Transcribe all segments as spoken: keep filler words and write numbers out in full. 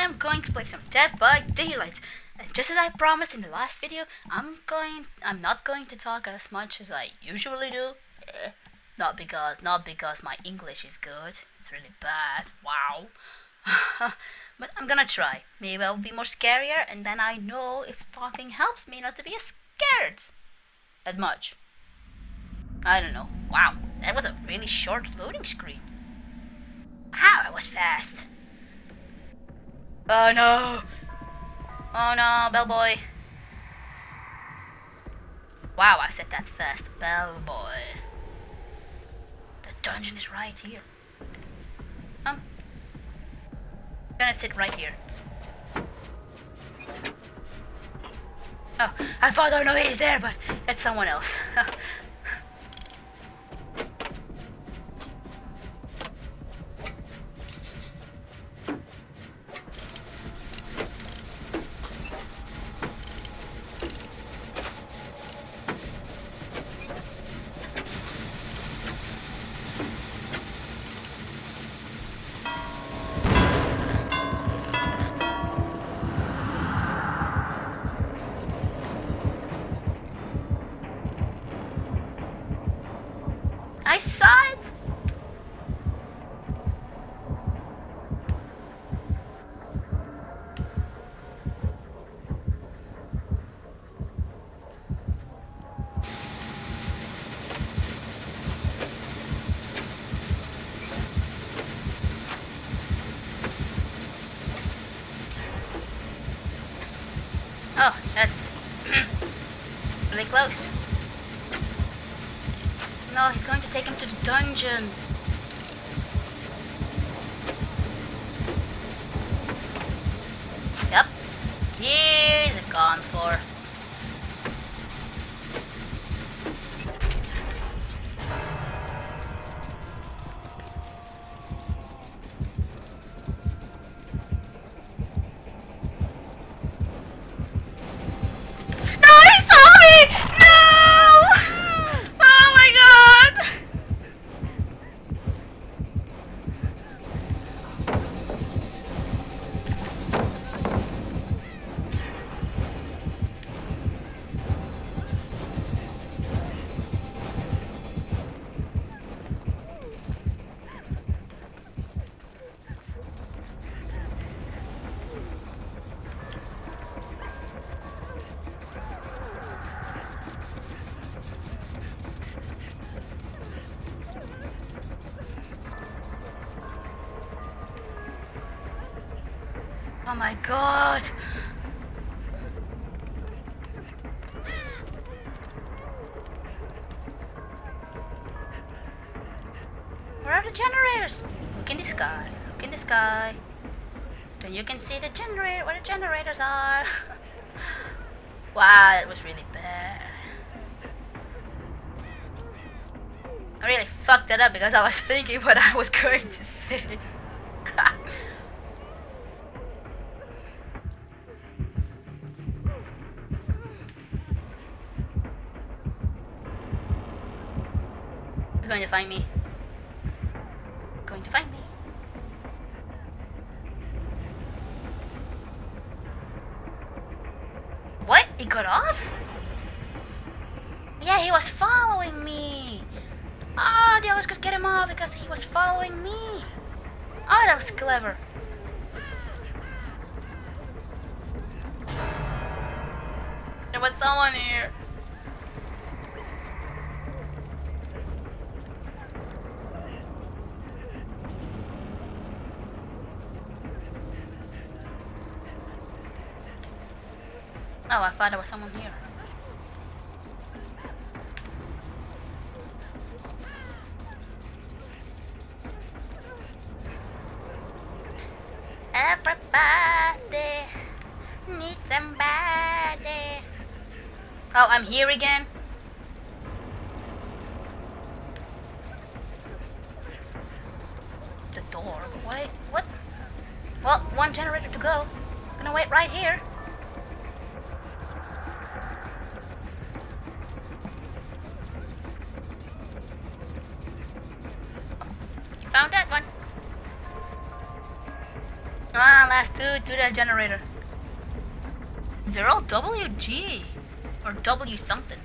I am going to play some Dead by Daylight. And just as I promised in the last video, I'm going I'm not going to talk as much as I usually do. Eh, not because not because my English is good. It's really bad. Wow. But I'm gonna try. Maybe I'll be more scarier, and then I know if talking helps me not to be as scared as much. I don't know. Wow, that was a really short loading screen. Wow, I was fast. Oh no! Oh no, bellboy! Wow, I said that's fast, bellboy. The dungeon is right here. Um, I'm gonna sit right here. Oh, I thought I know he's there, but that's someone else. I saw it! Oh, that's really close. No, he's going to take him to the dungeon. Yep. He's gone for. Oh my god! Where are the generators? Look in the sky, look in the sky. Then you can see the generator, where the generators are. Wow, that was really bad. I really fucked that up because I was thinking what I was going to say. Going to find me. Going to find me. What? He got off? Yeah, he was following me. Oh, they always could get him off because he was following me. Oh, that was clever. There was someone here. Oh, I thought there was someone here. Everybody needs somebody. Oh, I'm here again. The door. Wait, what? Well, one generator to go. I'm gonna wait right here. Found that one. Ah, last dude to that generator. They're all W G or W something.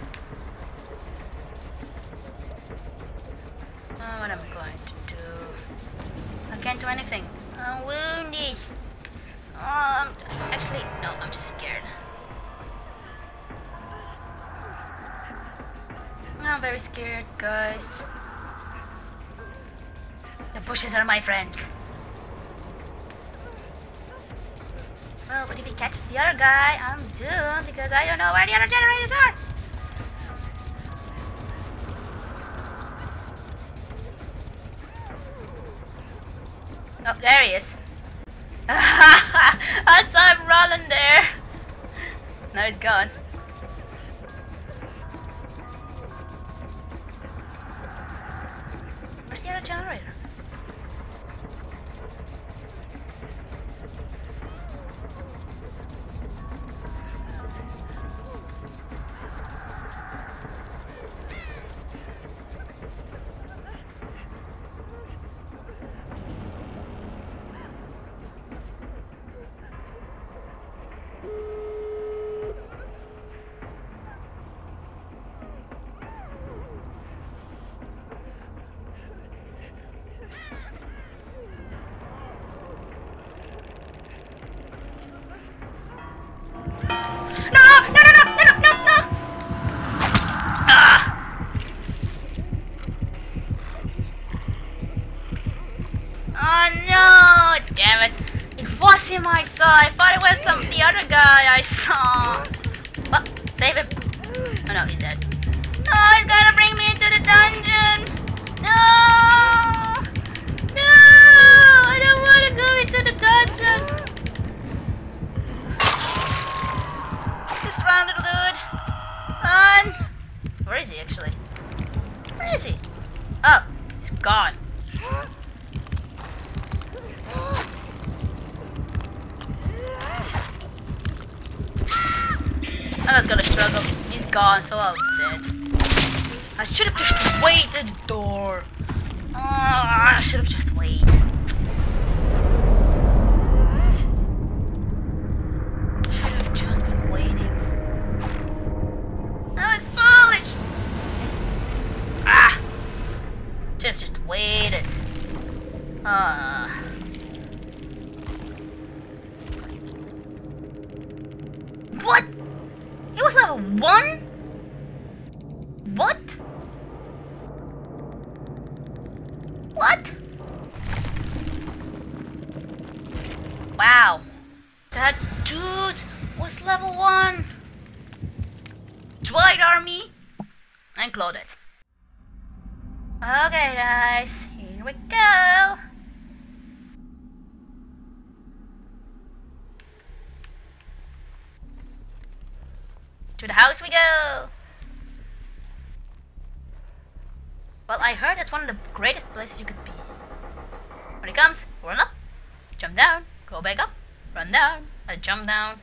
Uh, what am I going to do? I can't do anything. I'm wounded. Oh, I'm actually no. I'm just scared. I'm very scared, guys. The bushes are my friends. Well, but if he catches the other guy, I'm doomed because I don't know where the other generators are. Oh, there he is. I saw him rolling there. Now he's gone. Where's the other generator? I saw. Well, save him. Oh no, he's dead. No, oh, he's gotta bring me into the dungeon. No, no, I don't want to go into the dungeon. This round, little dude. Run. Where is he actually? Where is he? Oh, he's gone. I was gonna struggle. He's gone, so I was dead. I should have just waited at the door. Oh, I should have just waited. Should have just been waiting. I was foolish. Ah! Should have just waited. Ah. Uh. One? What? What? Wow. That dude was level one. Dwight Army and Claudette. Okay guys, here we go. To the house we go! Well, I heard it's one of the greatest places you could be. When it comes, run up, jump down, go back up, run down, I jump down.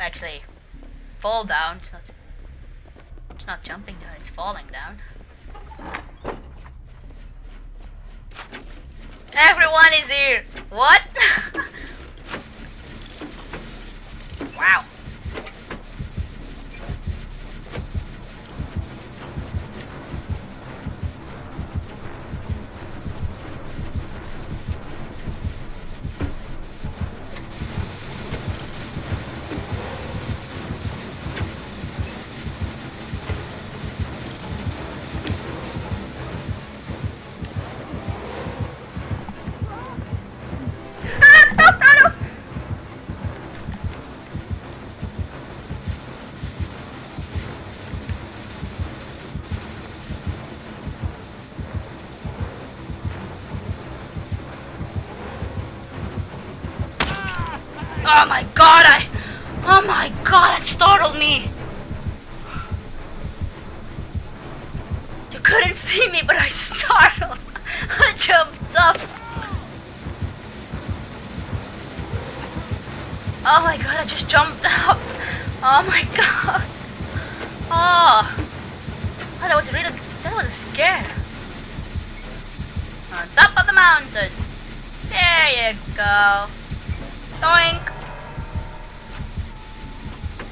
Actually, fall down. It's not, it's not jumping down, it's falling down. Everyone is here! What? Wow! Oh my god, I... Oh my god, it startled me! You couldn't see me, but I startled! I jumped up! Oh my god, I just jumped up! Oh my god! Oh! Oh, that was really... That was a scare! On top of the mountain! There you go! Doink!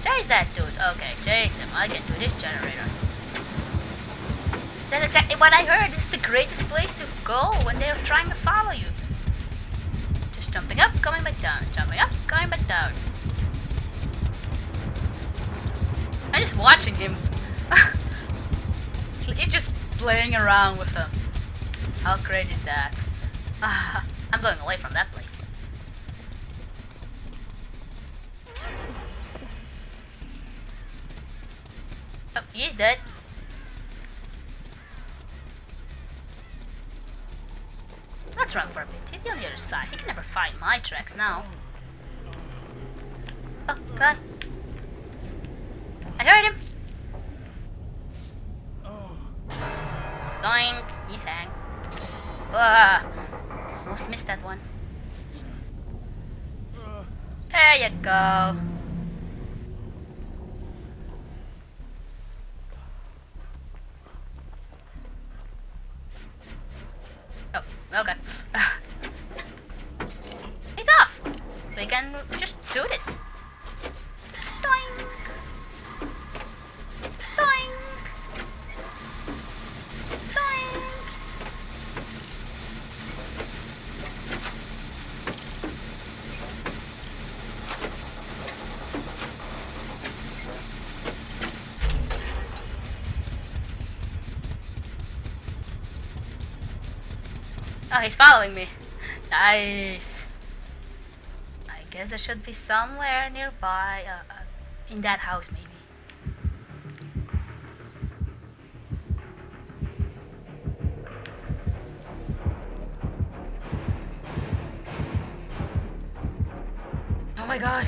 Chase that dude. Okay, chase him. I'll get through this generator. That's exactly what I heard. This is the greatest place to go when they're trying to follow you. Just jumping up, coming back down. Jumping up, coming back down. I'm just watching him. It's just playing around with him. How great is that? I'm going away from that place. Oh, he's dead. Let's run for a bit. He's on the other side. He can never find my tracks now. Oh god. I heard him! Oh. Doink! He sang. Ah, almost missed that one. There you go! Oh, okay. He's off! We can just do this. Oh, he's following me. Nice. I guess there should be somewhere nearby, uh, uh, in that house maybe. Oh my god.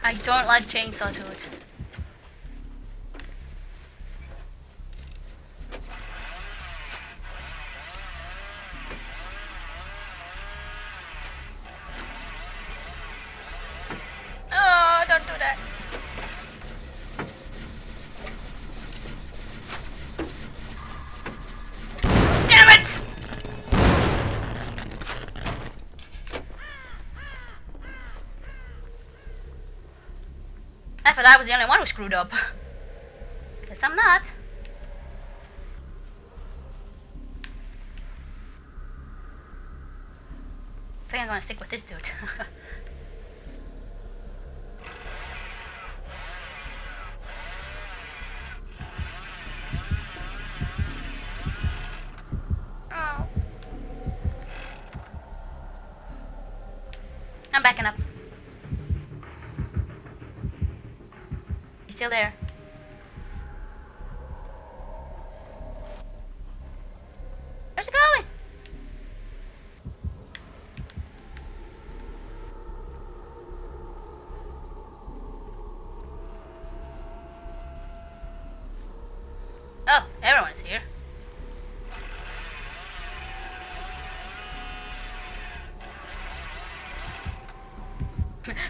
I don't like chainsaw to it. Oh, don't do that. Damn it! I thought I was the only one who screwed up. Guess I'm not. I think I'm gonna stick with this dude. Oh. I'm backing up. Still there. Where's it going? Oh, everyone's here.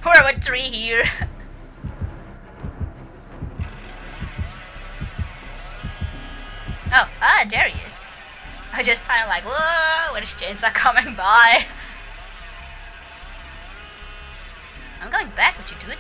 We're with three here. Oh, ah, there he is. I just sound like, whoa, where is Chainsaw coming by? I'm going back with you, dude.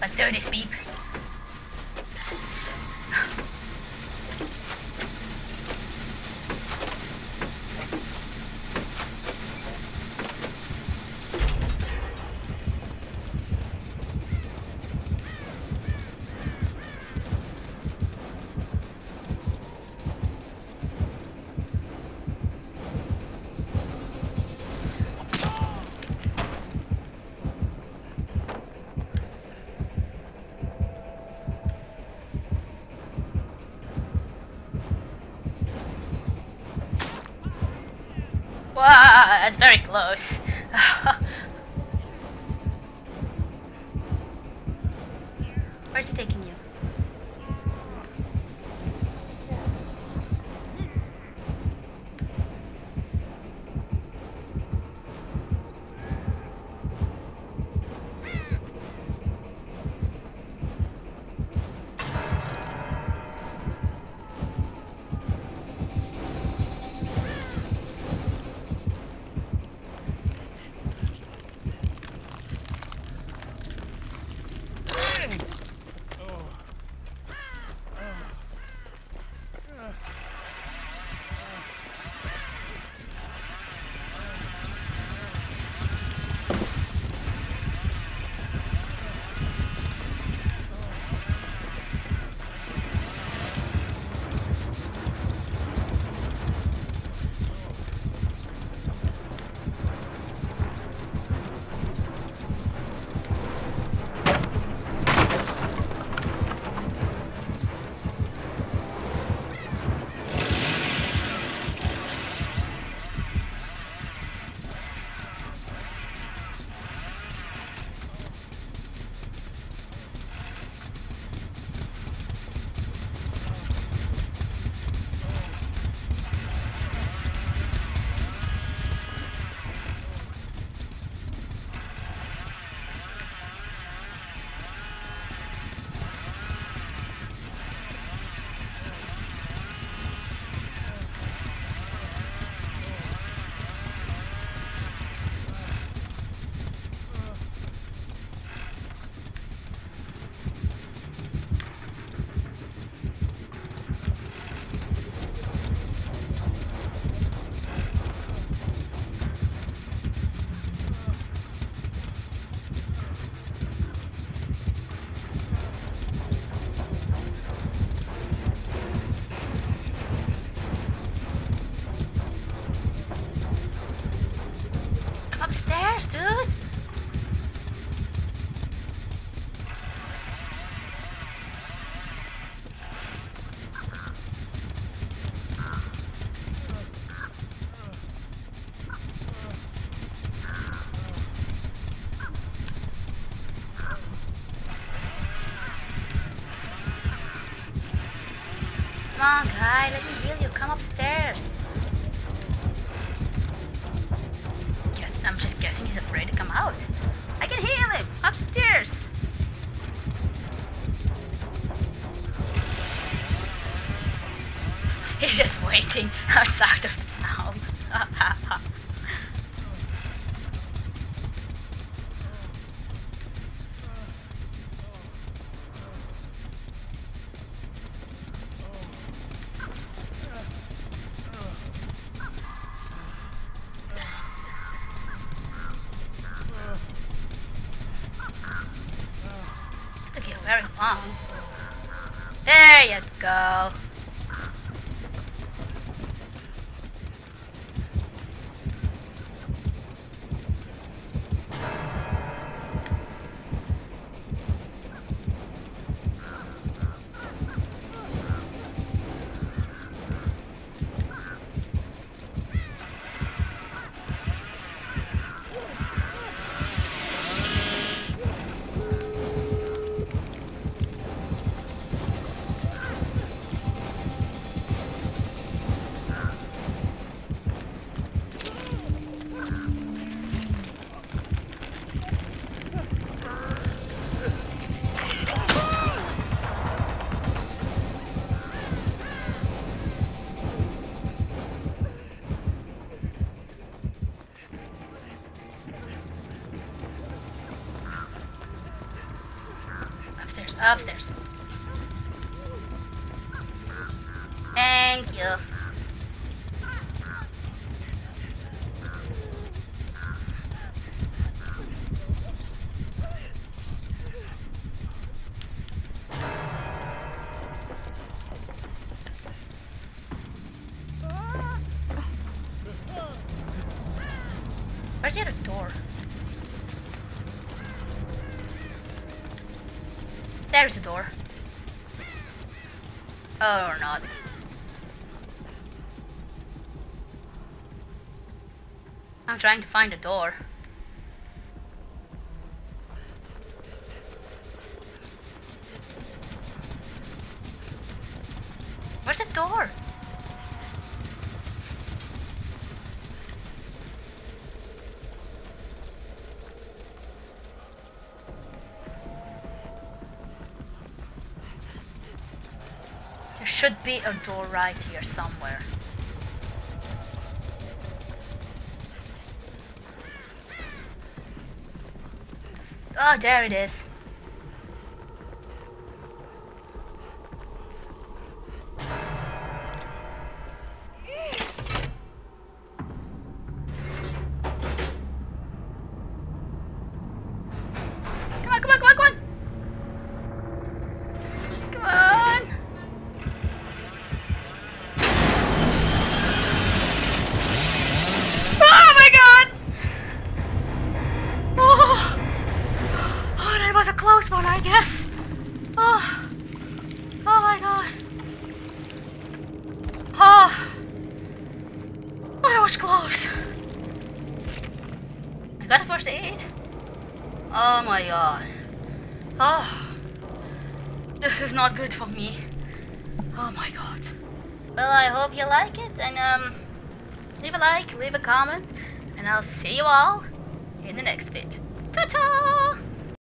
Let's do this, beep. that's very close. Where's it taking you? Come on, guy, let me heal you. Come upstairs. Guess I'm just guessing he's afraid to come out. I can heal him upstairs. He's just waiting outside of this house. Very long. There you go. Upstairs. Thank you. Where's the other door? There's the door. Oh, or not. I'm trying to find a door. Where's the door? There should be a door right here somewhere. Oh, there it is. Comment, and I'll see you all in the next bit. Ta-ta!